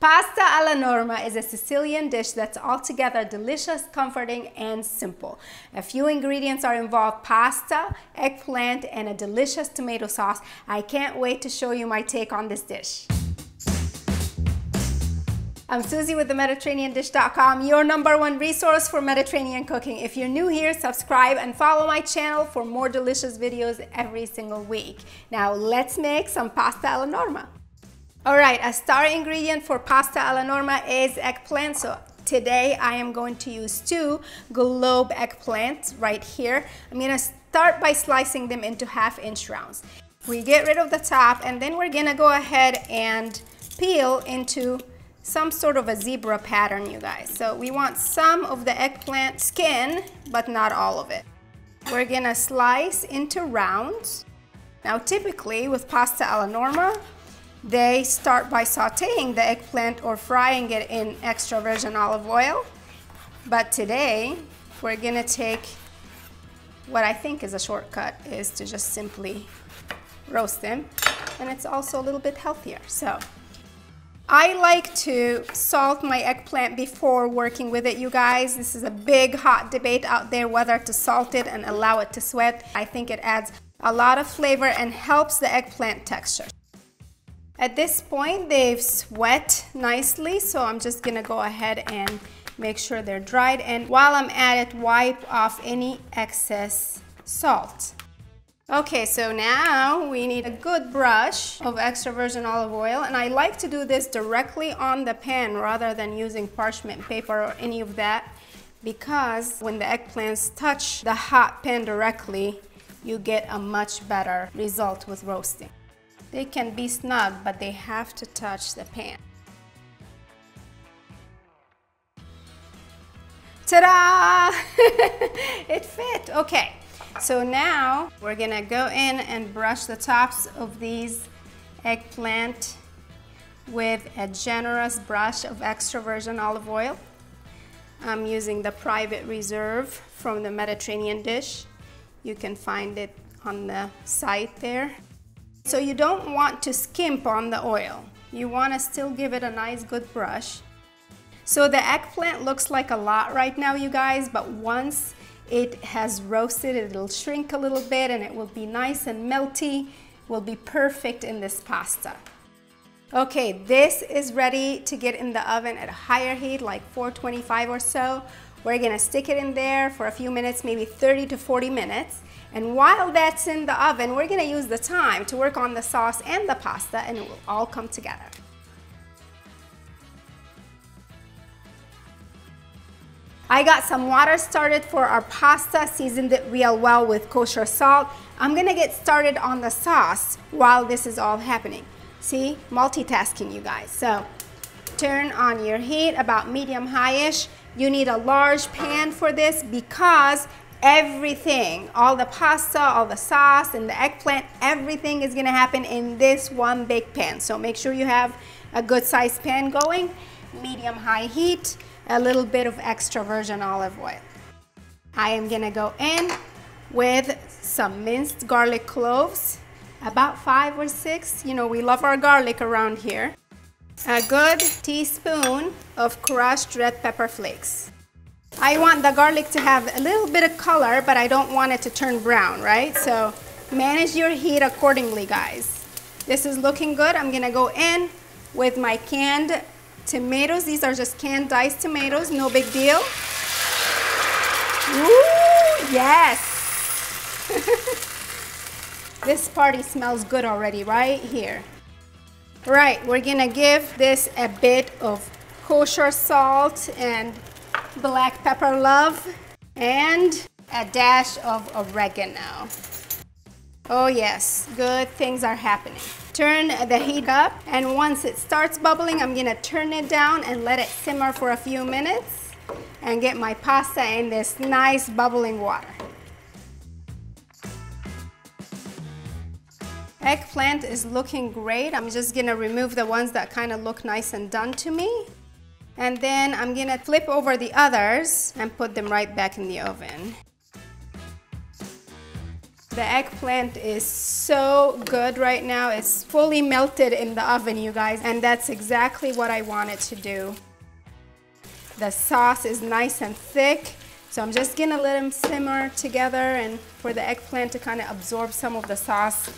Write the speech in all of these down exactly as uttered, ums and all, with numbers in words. Pasta alla Norma is a Sicilian dish that's altogether delicious, comforting, and simple. A few ingredients are involved: pasta, eggplant, and a delicious tomato sauce. I can't wait to show you my take on this dish. I'm Susie with the Mediterranean Dish dot com, your number one resource for Mediterranean cooking. If you're new here, subscribe and follow my channel for more delicious videos every single week. Now let's make some pasta alla Norma. Alright, a star ingredient for pasta alla Norma is eggplant, so today I am going to use two globe eggplants right here. I'm going to start by slicing them into half inch rounds. We get rid of the top and then we're going to go ahead and peel into some sort of a zebra pattern, you guys. So we want some of the eggplant skin, but not all of it. We're going to slice into rounds. Now typically with pasta alla Norma, they start by sauteing the eggplant or frying it in extra virgin olive oil. But today, we're gonna take what I think is a shortcut, is to just simply roast them. And it's also a little bit healthier. So I like to salt my eggplant before working with it, you guys. This is a big hot debate out there whether to salt it and allow it to sweat. I think it adds a lot of flavor and helps the eggplant texture. At this point, they've sweat nicely, so I'm just gonna go ahead and make sure they're dried. And while I'm at it, wipe off any excess salt. Okay, so now we need a good brush of extra virgin olive oil, and I like to do this directly on the pan rather than using parchment paper or any of that, because when the eggplants touch the hot pan directly, you get a much better result with roasting. They can be snug, but they have to touch the pan. Ta-da! It fit. Okay, so now we're gonna go in and brush the tops of these eggplant with a generous brush of extra virgin olive oil. I'm using the Private Reserve from the Mediterranean Dish. You can find it on the site there. So you don't want to skimp on the oil. You want to still give it a nice good brush. So the eggplant looks like a lot right now, you guys, but once it has roasted, it'll shrink a little bit and it will be nice and melty. Will be perfect in this pasta. Okay, this is ready to get in the oven at a higher heat, like four twenty-five or so. We're gonna stick it in there for a few minutes, maybe thirty to forty minutes. And while that's in the oven, we're gonna use the time to work on the sauce and the pasta, and it will all come together. I got some water started for our pasta, seasoned it real well with kosher salt. I'm gonna get started on the sauce while this is all happening. See, multitasking, you guys. So turn on your heat about medium-high-ish. You need a large pan for this because everything, all the pasta, all the sauce, and the eggplant, everything is gonna happen in this one big pan. So make sure you have a good sized pan going, medium high heat, a little bit of extra virgin olive oil. I am gonna go in with some minced garlic cloves, about five or six. You know, we love our garlic around here. A good teaspoon of crushed red pepper flakes. I want the garlic to have a little bit of color, but I don't want it to turn brown, right? So manage your heat accordingly, guys. This is looking good. I'm gonna go in with my canned tomatoes. These are just canned diced tomatoes, no big deal. Ooh, yes! This party smells good already, right here. Right, we're gonna give this a bit of kosher salt and black pepper love and a dash of oregano. Oh yes, good things are happening. Turn the heat up, and once it starts bubbling, I'm gonna turn it down and let it simmer for a few minutes and get my pasta in this nice bubbling water. Eggplant is looking great. I'm just gonna remove the ones that kind of look nice and done to me. And then I'm gonna flip over the others and put them right back in the oven. The eggplant is so good right now. It's fully melted in the oven, you guys, and that's exactly what I want it to do. The sauce is nice and thick, so I'm just gonna let them simmer together and for the eggplant to kind of absorb some of the sauce.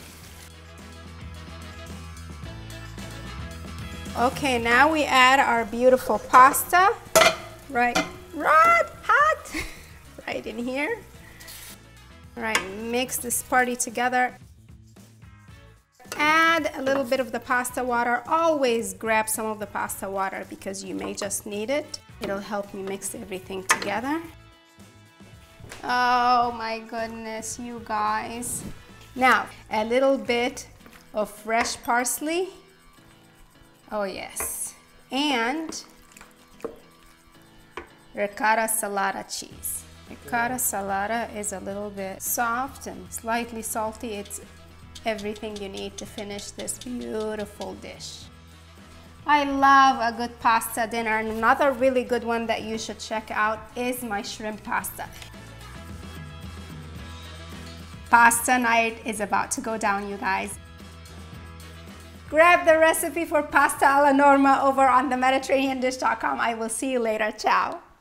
Okay, now we add our beautiful pasta, right, right hot, right in here. All right, mix this party together. Add a little bit of the pasta water. Always grab some of the pasta water because you may just need it. It'll help me mix everything together. Oh my goodness, you guys. Now, a little bit of fresh parsley. Oh yes, and ricotta salata cheese. Ricotta salata is a little bit soft and slightly salty. It's everything you need to finish this beautiful dish. I love a good pasta dinner. Another really good one that you should check out is my shrimp pasta. Pasta night is about to go down, you guys. Grab the recipe for Pasta alla Norma over on the Mediterranean Dish dot com. I will see you later. Ciao.